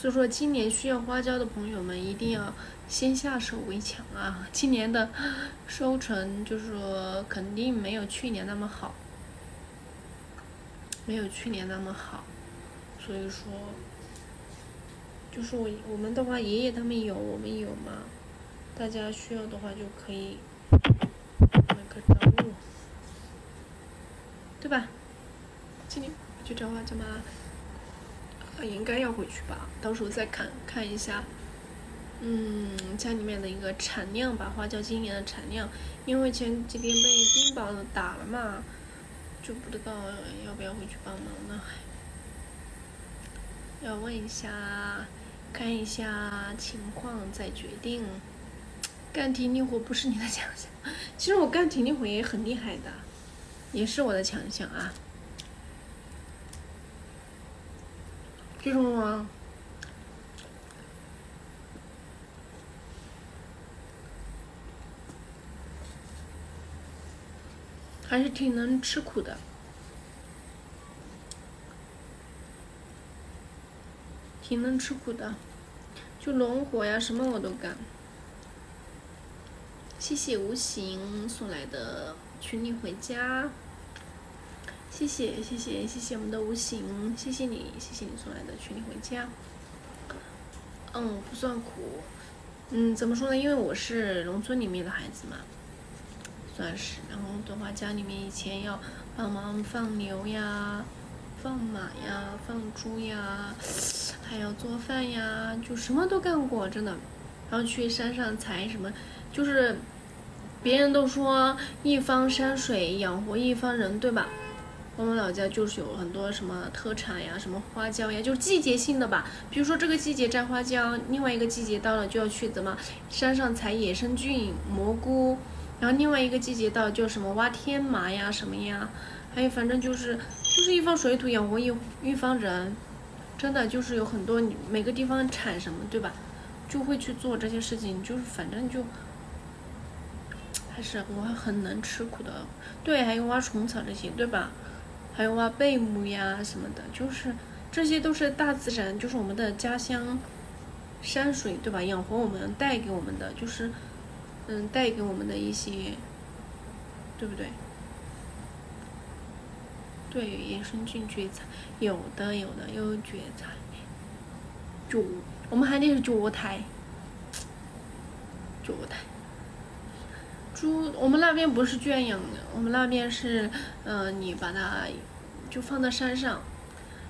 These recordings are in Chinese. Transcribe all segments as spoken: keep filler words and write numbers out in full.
所以说今年需要花椒的朋友们一定要先下手为强啊！今年的收成就是说肯定没有去年那么好，没有去年那么好，所以说就是我我们的话，爷爷他们有，我们有嘛，大家需要的话就可以买个找我，对吧？今年去找花椒吗？ 应该要回去吧，到时候再看看一下，嗯，家里面的一个产量吧，花椒今年的产量，因为前几天被冰雹打了嘛，就不知道要不要回去帮忙呢，要问一下，看一下情况再决定。干体力活不是你的强项，其实我干体力活也很厉害的，也是我的强项啊。 这种吗？还是挺能吃苦的，挺能吃苦的，就农活呀什么我都干。谢谢无形送来的群里回家。 谢谢谢谢谢谢我们的无形，谢谢你，谢谢你送来的群里回家。嗯，不算苦，嗯，怎么说呢？因为我是农村里面的孩子嘛，算是。然后的话，家里面以前要帮忙放牛呀、放马呀、放猪呀，还要做饭呀，就什么都干过，真的。然后去山上采什么，就是别人都说一方山水养活一方人，对吧？ 我们老家就是有很多什么特产呀，什么花椒呀，就是季节性的吧。比如说这个季节摘花椒，另外一个季节到了就要去怎么山上采野生菌、蘑菇，然后另外一个季节到就什么挖天麻呀什么呀，还有反正就是就是一方水土养活一一方人，真的就是有很多每个地方产什么对吧，就会去做这些事情，就是反正就。 还是我很能吃苦的，对，还有挖虫草这些，对吧？还有挖贝母呀什么的，就是这些都是大自然，就是我们的家乡山水，对吧？养活我们带给我们的，就是嗯，带给我们的一些，对不对？对，野生菌蕨菜，有的有的有蕨菜，蕨，我们喊那是蕨苔，蕨苔。 猪，我们那边不是圈养的，我们那边是，嗯、呃，你把它就放到山上，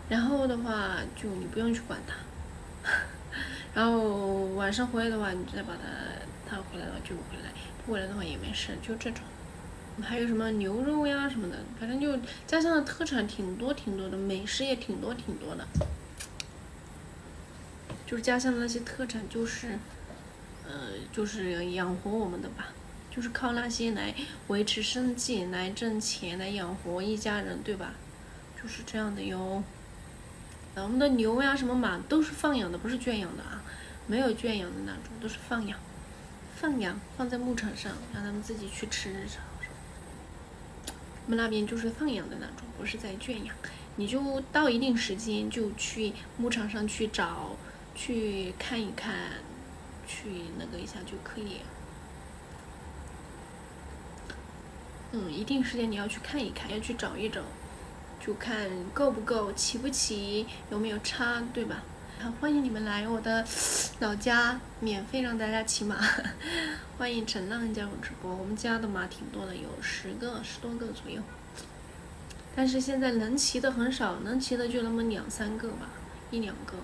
然后的话就你不用去管它，然后晚上回来的话，你再把它，它回来的话就回来，不回来的话也没事，就这种。还有什么牛肉呀什么的，反正就家乡的特产挺多挺多的，美食也挺多挺多的，就是家乡的那些特产，就是，呃，就是养活我们的吧。 就是靠那些来维持生计，来挣钱，来养活一家人，对吧？就是这样的哟。我们的牛呀、什么马都是放养的，不是圈养的啊，没有圈养的那种，都是放养，放养放在牧场上，让他们自己去吃。我们那边就是放养的那种，不是在圈养。你就到一定时间就去牧场上去找，去看一看，去那个一下就可以。 嗯，一定时间你要去看一看，要去找一找，就看够不够，齐不齐，有没有差，对吧？好，欢迎你们来我的老家，免费让大家骑马，欢迎陈浪加入直播。我们家的马挺多的，有十个、十多个左右，但是现在能骑的很少，能骑的就那么两三个吧，一两个，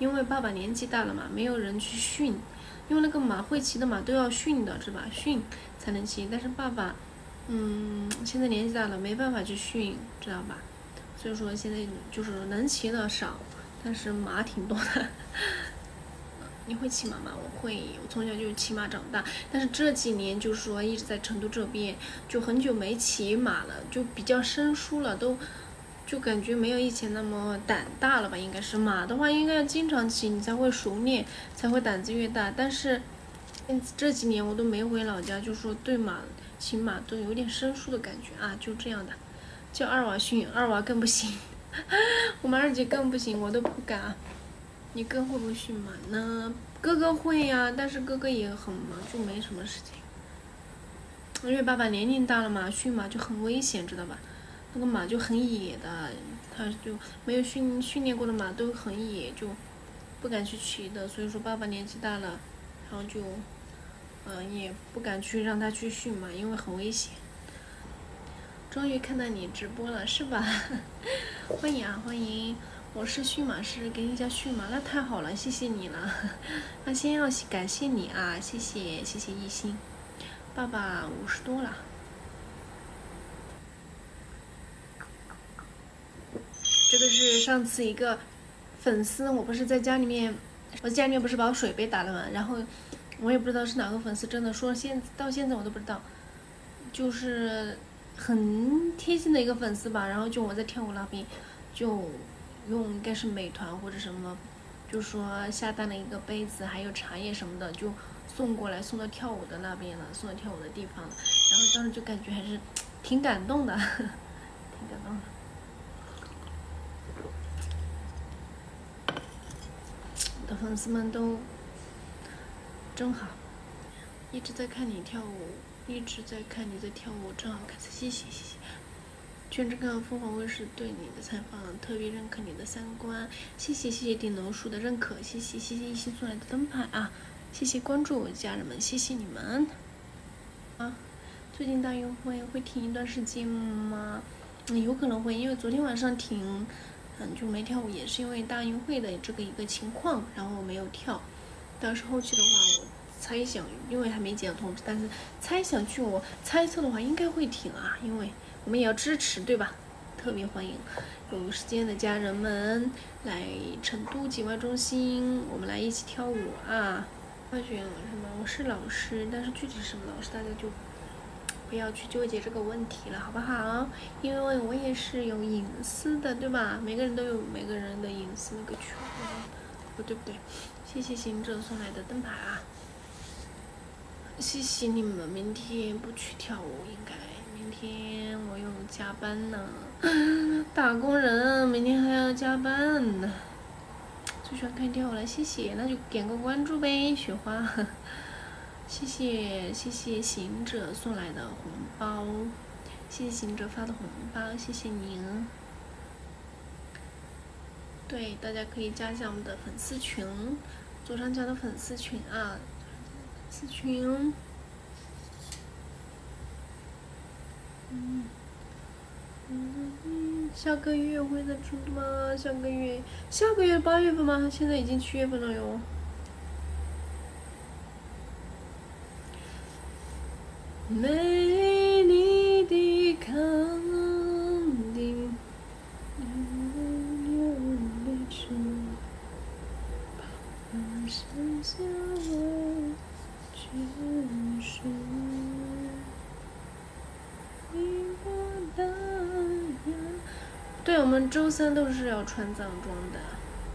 因为爸爸年纪大了嘛，没有人去训，因为那个马会骑的马都要训的，是吧？训才能骑，但是爸爸。 嗯，现在年纪大了，没办法去训，知道吧？所以说现在就是能骑的少，但是马挺多的。你会骑马吗？我会，我从小就骑马长大。但是这几年就是说一直在成都这边，就很久没骑马了，就比较生疏了，都就感觉没有以前那么胆大了吧？应该是马的话，应该要经常骑，你才会熟练，才会胆子越大。但是这几年我都没回老家，就说对马。 骑马都有点生疏的感觉啊，就这样的。叫二娃训，二娃更不行，我们二姐更不行，我都不敢。你哥会不会去买呢？哥哥会呀、啊，但是哥哥也很忙，就没什么事情。因为爸爸年龄大了嘛，驯马就很危险，知道吧？那个马就很野的，他就没有训训练过的马都很野，就不敢去骑的。所以说爸爸年纪大了，然后就，嗯、呃，也不敢去让他去驯马，因为很危险。终于看到你直播了，是吧？欢迎啊，欢迎！我是驯马师，给你家驯马，那太好了，谢谢你了。那先要感谢你啊，谢谢谢谢一心。爸爸五十多了。 这个是上次一个粉丝，我不是在家里面，我家里面不是把我水杯打了嘛，然后我也不知道是哪个粉丝，真的说现到现在我都不知道，就是很贴心的一个粉丝吧，然后就我在跳舞那边，就用应该是美团或者什么，就说下单了一个杯子，还有茶叶什么的，就送过来送到跳舞的那边了，送到跳舞的地方了，然后当时就感觉还是挺感动的，挺感动的。 的粉丝们都真好，一直在看你跳舞，一直在看你在跳舞，真好看！谢谢谢谢。全程看到凤凰卫视对你的采访，特别认可你的三观，谢谢谢谢顶楼树的认可，谢谢谢谢一心送来的灯牌啊，谢谢关注我家人们，谢谢你们。啊，最近大运会会停一段时间吗？嗯，有可能会，因为昨天晚上停。 嗯，就没跳舞也是因为大运会的这个一个情况，然后我没有跳。但是后期的话，我猜想，因为还没接到通知，但是猜想据我猜测的话，应该会停啊，因为我们也要支持，对吧？特别欢迎有时间的家人们来成都景外中心，我们来一起跳舞啊！化学老师吗？我是老师，但是具体什么老师，大家就。 不要去纠结这个问题了，好不好？因为我也是有隐私的，对吧？每个人都有每个人的隐私那个圈，不对不对。谢谢行者送来的灯牌啊！谢谢你们，明天不去跳舞，应该明天我有加班呢，打工人明天还要加班呢。最喜欢看跳舞了，谢谢，那就点个关注呗，雪花。 谢谢谢谢行者送来的红包，谢谢行者发的红包，谢谢您。对，大家可以加一下我们的粉丝群，左上角的粉丝群啊，粉丝群。嗯嗯嗯，下个月会在成都吗？下个月下个月八月份吗？现在已经七月份了哟。 美丽的康定，对，我们周三都是要穿藏装的。